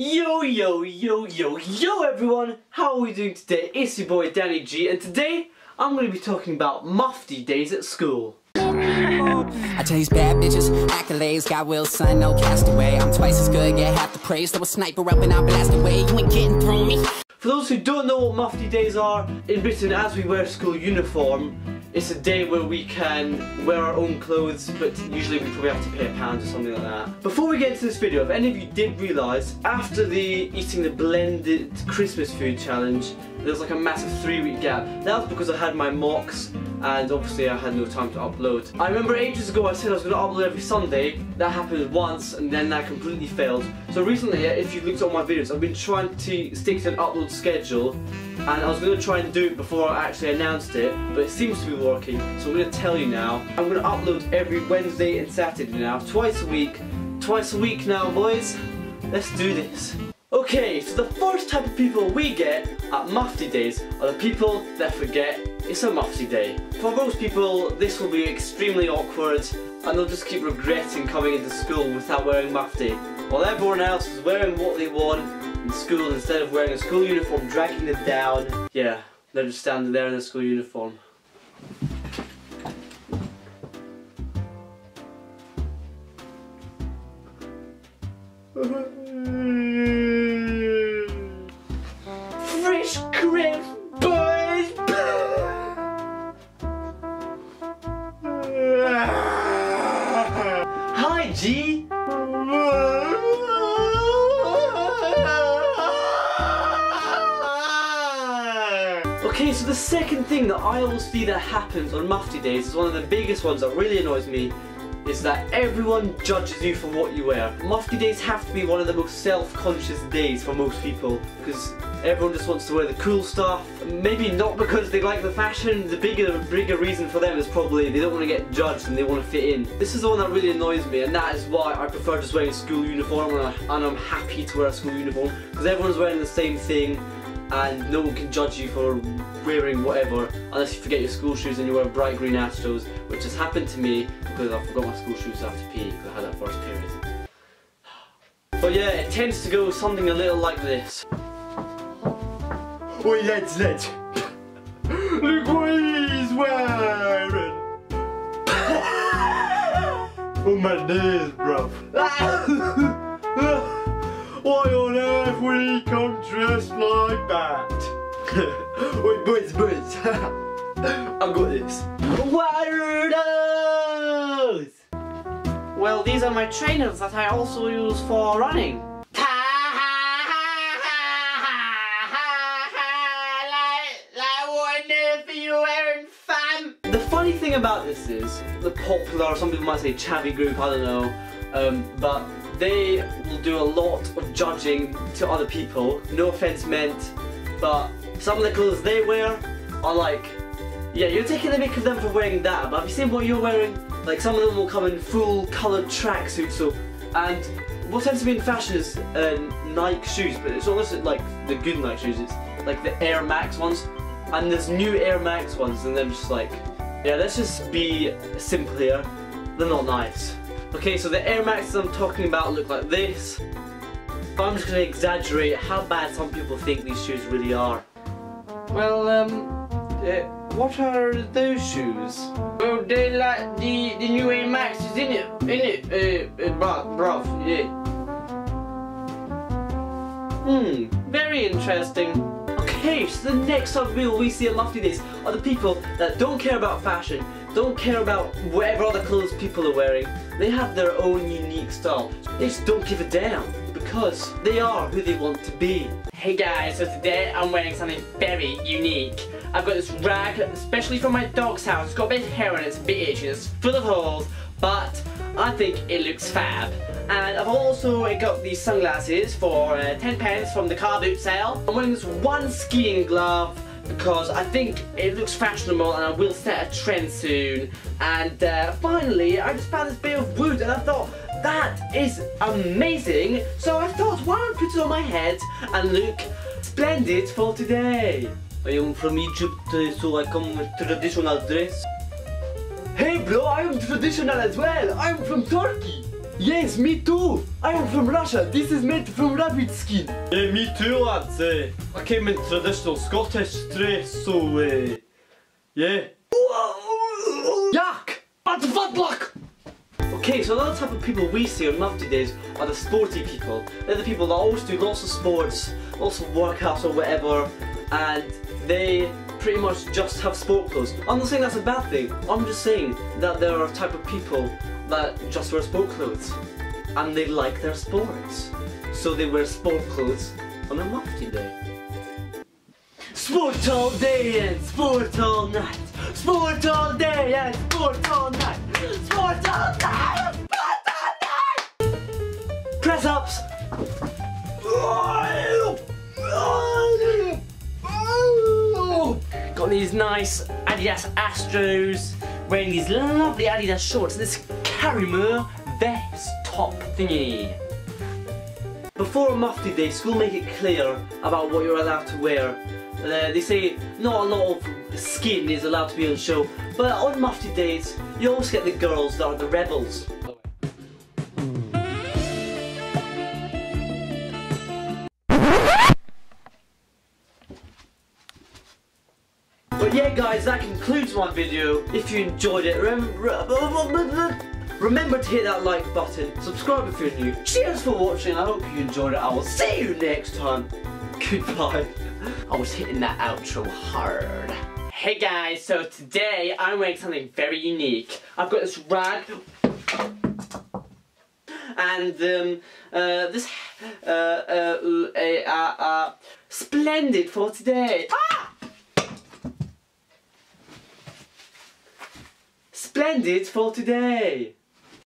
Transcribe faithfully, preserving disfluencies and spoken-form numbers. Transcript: Yo, yo, yo, yo, yo everyone! How are we doing today? It's your boy Dannie Gee, and today I'm going to be talking about mufti days at school. I chase bad bitches, accolades, got Will Son, no castaway. I'm twice as good, get half the praise, throw a sniper up and I'll blast away, you ain't getting through me. For those who don't know what mufti days are, in Britain as we wear school uniform, it's a day where we can wear our own clothes, but usually we probably have to pay a pound or something like that. Before we get into this video, if any of you did realise, after the eating the blended Christmas food challenge, there was like a massive three week gap. That was because I had my mocks and obviously I had no time to upload. I remember ages ago I said I was going to upload every Sunday. That happened once and then that completely failed. So recently, if you looked at all my videos, I've been trying to stick to an upload schedule, and I was going to try and do it before I actually announced it, but it seems to be working, so I'm going to tell you now. I'm going to upload every Wednesday and Saturday now, twice a week. Twice a week now, boys. Let's do this. Okay, so the first type of people we get at mufti days are the people that forget it's a mufti day. For most people, this will be extremely awkward, and they'll just keep regretting coming into school without wearing mufti, while everyone else is wearing what they want in school instead of wearing a school uniform, dragging them down. Yeah, they're just standing there in their school uniform. Fresh crisp, boys! Hi, G! Okay, so the second thing that I always see that happens on mufti days is one of the biggest ones that really annoys me, is that everyone judges you for what you wear. Mufti days have to be one of the most self-conscious days for most people, because everyone just wants to wear the cool stuff. Maybe not because they like the fashion. The bigger bigger reason for them is probably they don't want to get judged and they want to fit in. This is the one that really annoys me, and that is why I prefer just wearing a school uniform, and, I, and I'm happy to wear a school uniform, because everyone's wearing the same thing and no one can judge you for wearing whatever, unless you forget your school shoes and you wear bright green Astros, which has happened to me because I forgot my school shoes after P E because I had that first period. But yeah, it tends to go something a little like this. Oi, let's let look what he's wearing. Oh my days, bruv. Why on earth would he come dressed like that? Wait, boys, boys. I got this. What are those? Well, these are my trainers that I also use for running. The funny thing about this is, the popular, some people might say chavvy group, I don't know, um, but they will do a lot of judging to other people, no offence meant, but some of the clothes they wear are like, yeah, you're taking the mick of them for wearing that, but have you seen what you're wearing? Like, some of them will come in full coloured tracksuits, so, and what tends to be in fashion is uh, Nike shoes, but it's almost like the good Nike shoes, it's like the Air Max ones, and there's new Air Max ones, and they're just like, yeah, let's just be simple here, they're not nice. Okay, so the Air Maxes I'm talking about look like this, but I'm just going to exaggerate how bad some people think these shoes really are. Well, um, uh, what are those shoes? Well, they like the, the new Air Maxes, innit? Innit? Uh, uh, bruv, yeah. Hmm, very interesting. Okay, so the next type of people we see at mufti days are the people that don't care about fashion, don't care about whatever other clothes people are wearing. They have their own unique style. They just don't give a damn, because they are who they want to be. Hey guys, so today I'm wearing something very unique. I've got this rag, especially from my dog's house. It's got a bit of hair on it, it's a bit itchy, it's full of holes, but I think it looks fab. And I've also got these sunglasses for uh, ten pence from the car boot sale. I'm wearing this one skiing glove, because I think it looks fashionable and I will set a trend soon. And uh, finally, I just found this bit of wood and I thought, that is amazing. So I thought, why don't I put it on my head and look splendid for today. I am from Egypt, so I come with traditional dress. Hey bro, I am traditional as well. I'm from Turkey. Yes, me too! I am from Russia. This is made from rabbit skin. Yeah, me too, lads. Uh, I came in traditional Scottish dress, so uh, yeah. Yuck! But what luck! Okay, so that's how the people we see on love days are the sporty people. They're the people that always do lots of sports, lots of workouts or whatever, and they pretty much just have sport clothes. I'm not saying that's a bad thing, I'm just saying that there are a type of people that just wear sport clothes, and they like their sports. So they wear sport clothes on a mufti day. Sport all day and sport all night. Sport all day and sport all night. Sport all night! Sport all night! Press ups! Got these nice Adidas Astros, wearing these lovely Adidas shorts and this Carimur vest top thingy. Before Mufti Day, school make it clear about what you're allowed to wear. Uh, they say not a lot of skin is allowed to be on show, but on Mufti Days, you always get the girls that are the rebels. But yeah guys, that concludes my video. If you enjoyed it, remember, remember to hit that like button, subscribe if you're new. Cheers for watching, I hope you enjoyed it. I will see you next time. Goodbye. I was hitting that outro hard. Hey guys, so today I'm wearing something very unique. I've got this rag and um, uh, this uh, uh, uh, uh, uh, splendid for today. Ah! Splendid for today.